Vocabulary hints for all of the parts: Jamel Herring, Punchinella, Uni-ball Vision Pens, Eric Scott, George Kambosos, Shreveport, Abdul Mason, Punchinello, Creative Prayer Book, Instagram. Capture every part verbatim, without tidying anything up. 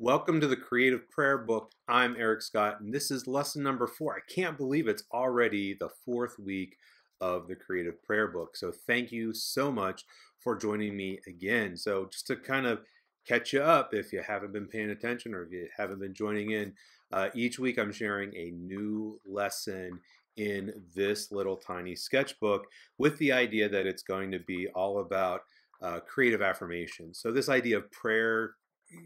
Welcome to the Creative Prayer Book. I'm Eric Scott, and this is lesson number four. I can't believe it's already the fourth week of the Creative Prayer Book. So thank you so much for joining me again. So just to kind of catch you up if you haven't been paying attention or if you haven't been joining in, uh, each week I'm sharing a new lesson in this little tiny sketchbook with the idea that it's going to be all about uh, creative affirmation. So this idea of prayer,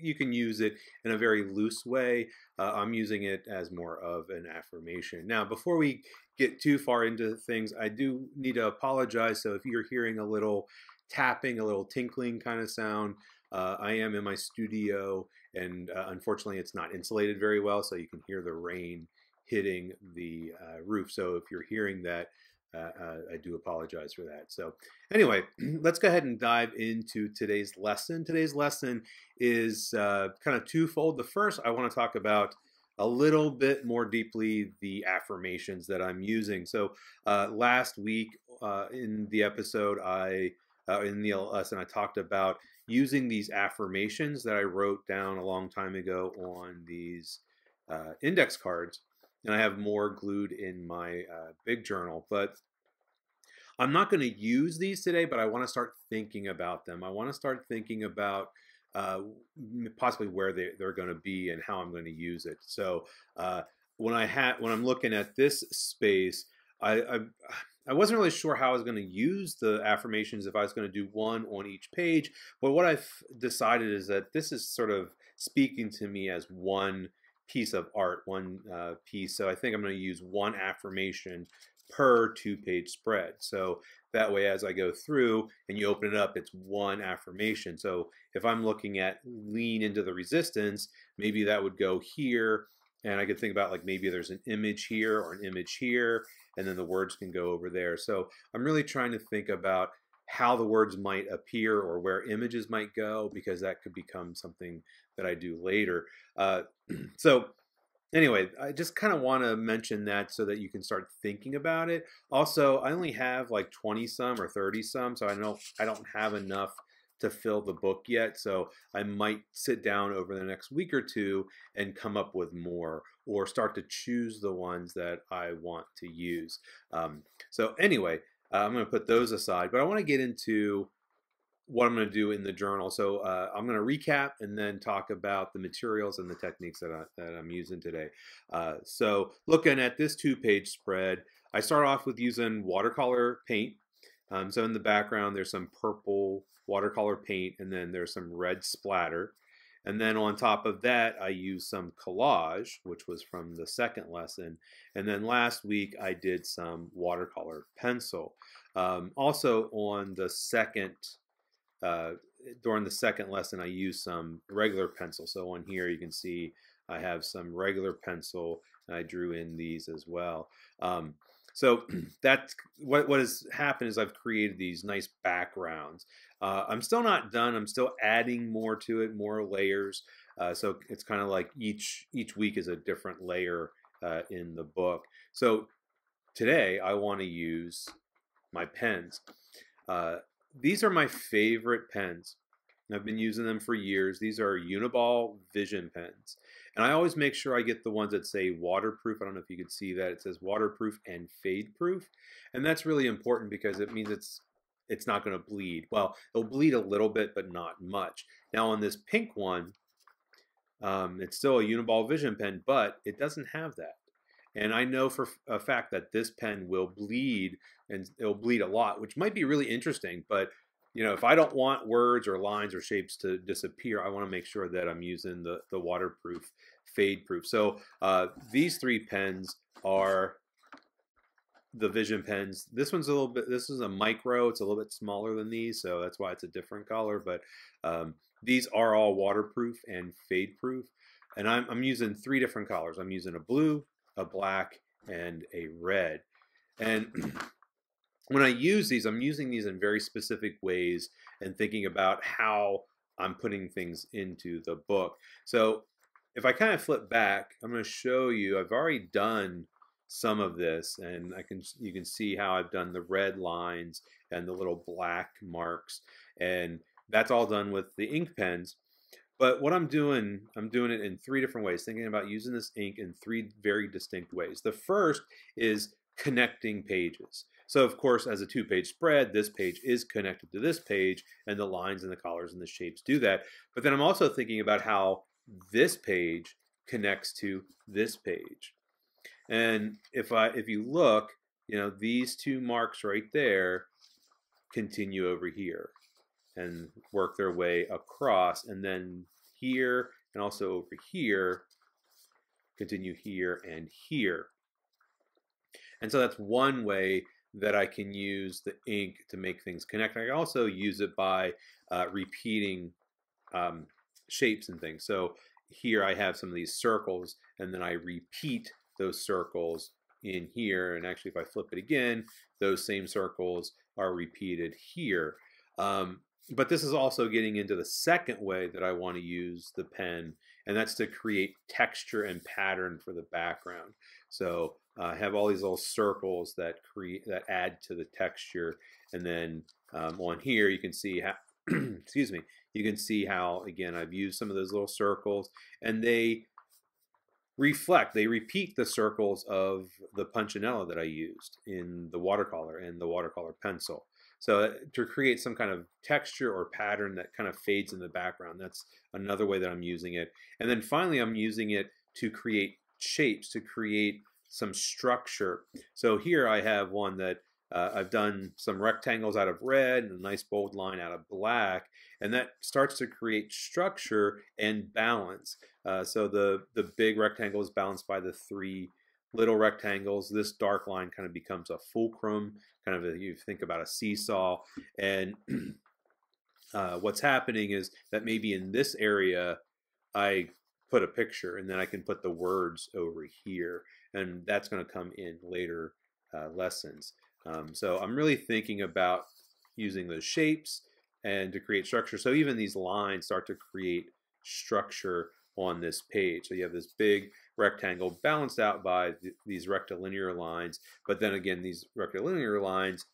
you can use it in a very loose way. Uh, I'm using it as more of an affirmation. Now, before we get too far into things, I do need to apologize. So if you're hearing a little tapping, a little tinkling kind of sound, uh, I am in my studio, and uh, unfortunately it's not insulated very well, so you can hear the rain hitting the uh, roof. So if you're hearing that, Uh, I do apologize for that. So anyway, let's go ahead and dive into today's lesson. Today's lesson is uh, kind of twofold. The first, I want to talk about a little bit more deeply the affirmations that I'm using. So uh, last week uh, in the episode, I uh, in the lesson, I talked about using these affirmations that I wrote down a long time ago on these uh, index cards. And I have more glued in my uh, big journal, but I'm not going to use these today, but I want to start thinking about them. I want to start thinking about uh, possibly where they, they're going to be and how I'm going to use it. So uh, when, I ha when I'm looking at this space, I, I, I wasn't really sure how I was going to use the affirmations, if I was going to do one on each page, but what I've decided is that this is sort of speaking to me as one piece of art, one uh, piece. So I think I'm going to use one affirmation per two-page spread. So that way, as I go through and you open it up, it's one affirmation. So if I'm looking at lean into the resistance, maybe that would go here. And I could think about, like, maybe there's an image here or an image here, and then the words can go over there. So I'm really trying to think about how the words might appear or where images might go, because that could become something that I do later. Uh, so anyway, I just kind of want to mention that so that you can start thinking about it. Also, I only have like twenty some or thirty some, so I don't, I don't have enough to fill the book yet. So I might sit down over the next week or two and come up with more, or start to choose the ones that I want to use. Um, so anyway, Uh, I'm going to put those aside, but I want to get into what I'm going to do in the journal. So uh, I'm going to recap and then talk about the materials and the techniques that, I, that I'm using today. Uh, so looking at this two-page spread, I start off with using watercolor paint. Um, so in the background, there's some purple watercolor paint, and then there's some red splatter. And then on top of that, I used some collage, which was from the second lesson. And then last week, I did some watercolor pencil. Um, also on the second, uh, during the second lesson, I used some regular pencil. So on here, you can see I have some regular pencil, and I drew in these as well. Um, So that's what, what has happened is I've created these nice backgrounds. Uh, I'm still not done. I'm still adding more to it, more layers. Uh, so it's kind of like each each week is a different layer uh, in the book. So today I want to use my pens. Uh, these are my favorite pens. I've been using them for years. These are Uni-ball Vision Pens. And I always make sure I get the ones that say waterproof. I don't know if you can see that. It says waterproof and fade proof. And that's really important because it means it's it's not going to bleed. Well, it'll bleed a little bit, but not much. Now on this pink one, um, it's still a Uni-ball Vision Pen, but it doesn't have that. And I know for a fact that this pen will bleed, and it'll bleed a lot, which might be really interesting, but you know, if I don't want words or lines or shapes to disappear, I want to make sure that I'm using the, the waterproof, fade proof. So uh, these three pens are the Vision Pens. This one's a little bit, this is a micro. It's a little bit smaller than these, so that's why it's a different color. But um, these are all waterproof and fade proof. And I'm, I'm using three different colors. I'm using a blue, a black, and a red. And when I use these, I'm using these in very specific ways and thinking about how I'm putting things into the book. So if I kind of flip back, I'm going to show you, I've already done some of this, and I can, you can see how I've done the red lines and the little black marks, and that's all done with the ink pens. But what I'm doing, I'm doing it in three different ways, thinking about using this ink in three very distinct ways. The first is connecting pages. So of course, as a two-page spread, this page is connected to this page, and the lines and the colors and the shapes do that. But then I'm also thinking about how this page connects to this page. And if I, if you look, you know, these two marks right there continue over here and work their way across, and then here and also over here, continue here and here. And so that's one way that I can use the ink to make things connect. I can also use it by uh, repeating um, shapes and things. So here I have some of these circles, and then I repeat those circles in here. And actually, if I flip it again, those same circles are repeated here. Um, but this is also getting into the second way that I want to use the pen, and that's to create texture and pattern for the background. So I uh, have all these little circles that create, that add to the texture, and then um, on here you can see how excuse me, you can see how again I've used some of those little circles, and they reflect, they repeat the circles of the Punchinello that I used in the watercolor and the watercolor pencil. So to create some kind of texture or pattern that kind of fades in the background, that's another way that I'm using it. And then finally, I'm using it to create shapes, to create some structure. So here I have one that uh, I've done some rectangles out of red and a nice bold line out of black, and that starts to create structure and balance. Uh, so the, the big rectangle is balanced by the three little rectangles. This dark line kind of becomes a fulcrum, kind of a, you think about a seesaw. And uh, what's happening is that maybe in this area, I put a picture, and then I can put the words over here. And that's going to come in later uh, lessons. Um, so I'm really thinking about using those shapes and to create structure. So even these lines start to create structure on this page. So you have this big rectangle balanced out by th these rectilinear lines, but then again, these rectilinear lines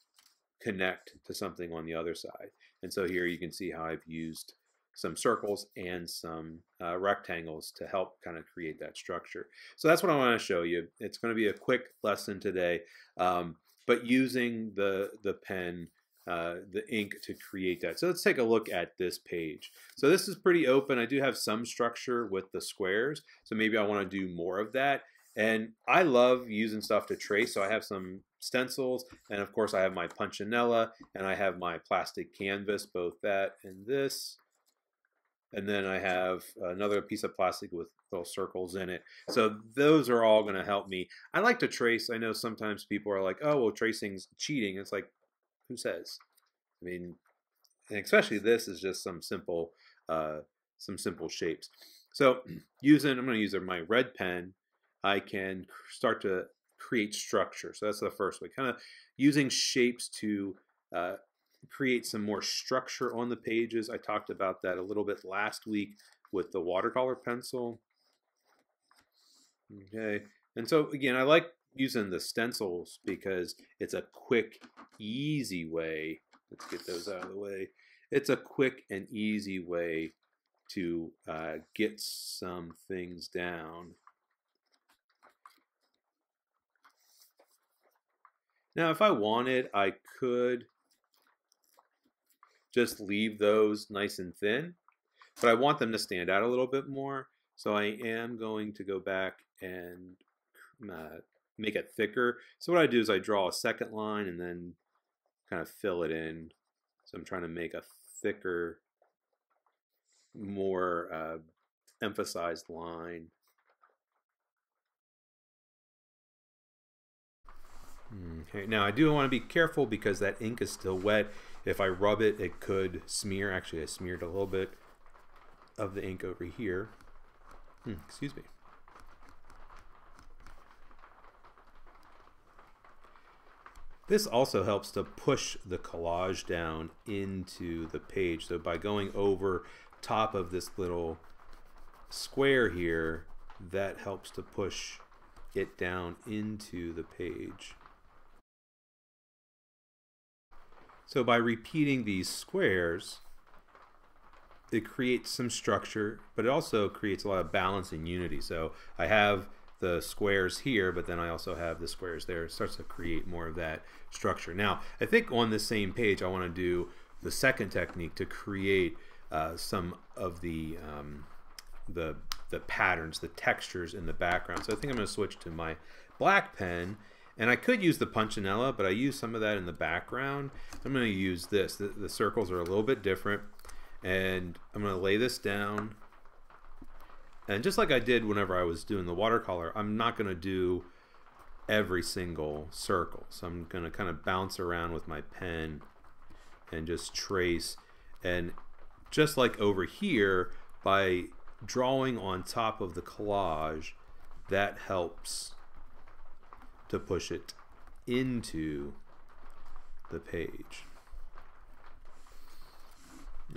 connect to something on the other side. And so here you can see how I've used some circles and some uh, rectangles to help kind of create that structure. So that's what I want to show you. It's going to be a quick lesson today, um, but using the, the pen, uh, the ink to create that. So let's take a look at this page. So this is pretty open. I do have some structure with the squares, so maybe I want to do more of that. And I love using stuff to trace, so I have some stencils, and of course I have my Punchinella, and I have my plastic canvas, both that and this. And then I have another piece of plastic with little circles in it. So those are all going to help me. I like to trace. I know sometimes people are like, oh, well, tracing's cheating. It's like, who says? I mean, and especially this is just some simple, uh, some simple shapes. So using, I'm going to use my red pen, I can start to create structure. So that's the first way, kind of using shapes to uh, create some more structure on the pages. I talked about that a little bit last week with the watercolor pencil. Okay, and so again, I like using the stencils because it's a quick, easy way. Let's get those out of the way. It's a quick and easy way to uh, get some things down. Now, if I wanted, I could just leave those nice and thin, but I want them to stand out a little bit more. So I am going to go back and uh, make it thicker. So what I do is I draw a second line and then kind of fill it in. So I'm trying to make a thicker, more uh, emphasized line. Okay, now I do want to be careful because that ink is still wet. If I rub it, it could smear. Actually, I smeared a little bit of the ink over here. Hmm, excuse me. This also helps to push the collage down into the page. So by going over top of this little square here, that helps to push it down into the page. So by repeating these squares, it creates some structure, but it also creates a lot of balance and unity. So I have the squares here, but then I also have the squares there. It starts to create more of that structure. Now, I think on the same page, I want to do the second technique to create uh, some of the, um, the, the patterns, the textures in the background. So I think I'm going to switch to my black pen. And I could use the Punchinello, but I use some of that in the background. I'm going to use this. The, the circles are a little bit different. And I'm going to lay this down. And just like I did whenever I was doing the watercolor, I'm not going to do every single circle. So I'm going to kind of bounce around with my pen and just trace. And just like over here, by drawing on top of the collage, that helps to push it into the page.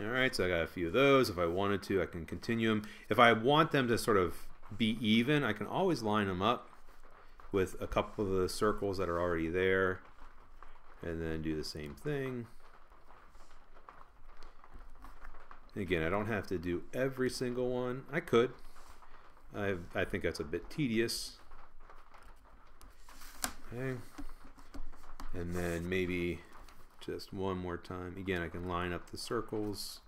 Alright, so I got a few of those. If I wanted to, I can continue them. If I want them to sort of be even, I can always line them up with a couple of the circles that are already there and then do the same thing. Again, I don't have to do every single one. I could. I, I think that's a bit tedious. Okay. And then maybe just one more time. Again, I can line up the circles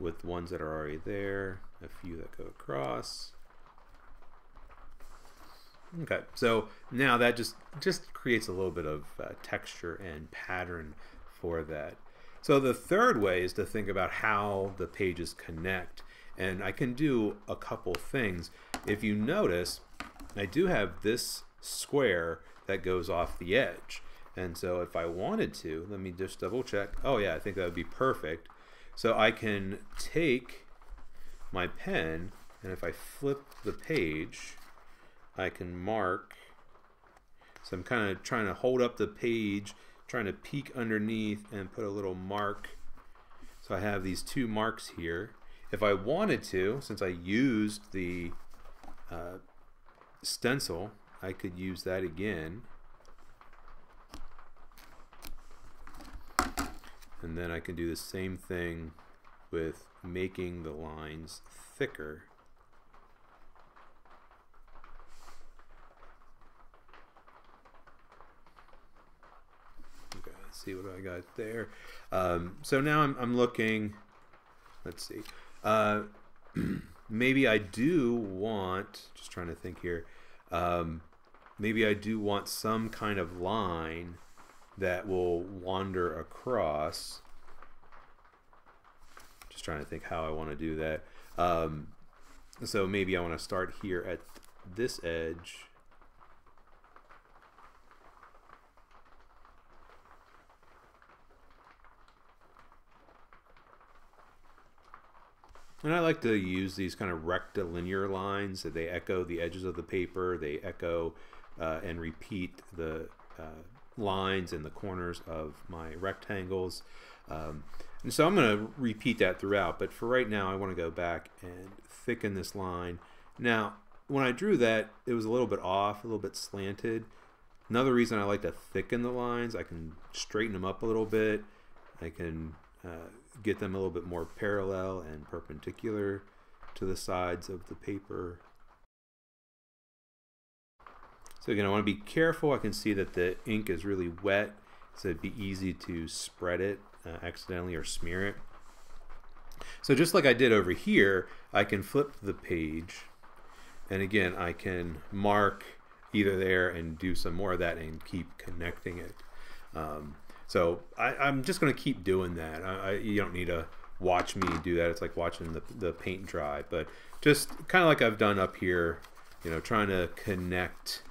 with ones that are already there, a few that go across. Okay, so now that just, just creates a little bit of uh, texture and pattern for that. So the third way is to think about how the pages connect. And I can do a couple things. If you notice, I do have this square that goes off the edge. And so if I wanted to, let me just double check. Oh yeah, I think that would be perfect. So I can take my pen, and if I flip the page, I can mark. So I'm kind of trying to hold up the page, trying to peek underneath and put a little mark. So I have these two marks here. If I wanted to, since I used the uh, stencil, I could use that again. And then I can do the same thing with making the lines thicker. Okay, let's see what I got there. Um, so now I'm, I'm looking, let's see, uh, maybe I do want, just trying to think here, um, maybe I do want some kind of line that will wander across. Just trying to think how I want to do that. Um, so maybe I want to start here at this edge. And I like to use these kind of rectilinear lines. They echo the edges of the paper. They echo uh, and repeat the uh, lines in the corners of my rectangles. Um, and so I'm going to repeat that throughout, but for right now I want to go back and thicken this line. Now when I drew that, it was a little bit off, a little bit slanted. Another reason I like to thicken the lines, I can straighten them up a little bit. I can uh, get them a little bit more parallel and perpendicular to the sides of the paper. So again, I want to be careful. I can see that the ink is really wet, so it'd be easy to spread it uh, accidentally or smear it. So just like I did over here, I can flip the page, and again, I can mark either there and do some more of that and keep connecting it. Um, so I, I'm just going to keep doing that. I, I, you don't need to watch me do that. It's like watching the, the paint dry, but just kind of like I've done up here, you know, trying to connect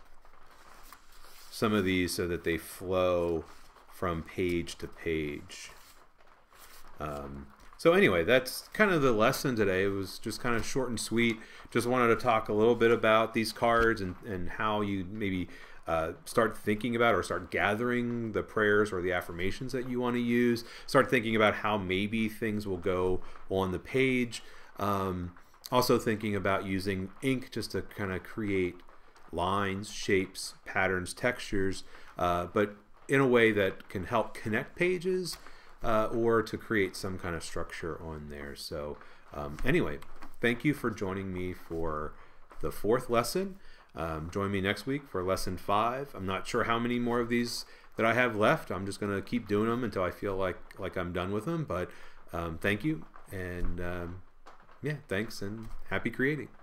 some of these so that they flow from page to page. Um, so anyway, that's kind of the lesson today. It was just kind of short and sweet. Just wanted to talk a little bit about these cards and, and how you maybe uh, start thinking about or start gathering the prayers or the affirmations that you want to use. Start thinking about how maybe things will go on the page. Um, also thinking about using ink just to kind of create lines, shapes, patterns, textures, uh, but in a way that can help connect pages uh, or to create some kind of structure on there. So um, anyway, thank you for joining me for the fourth lesson. Um, join me next week for lesson five. I'm not sure how many more of these that I have left. I'm just going to keep doing them until I feel like like I'm done with them. But um, thank you, and um, yeah, thanks, and happy creating.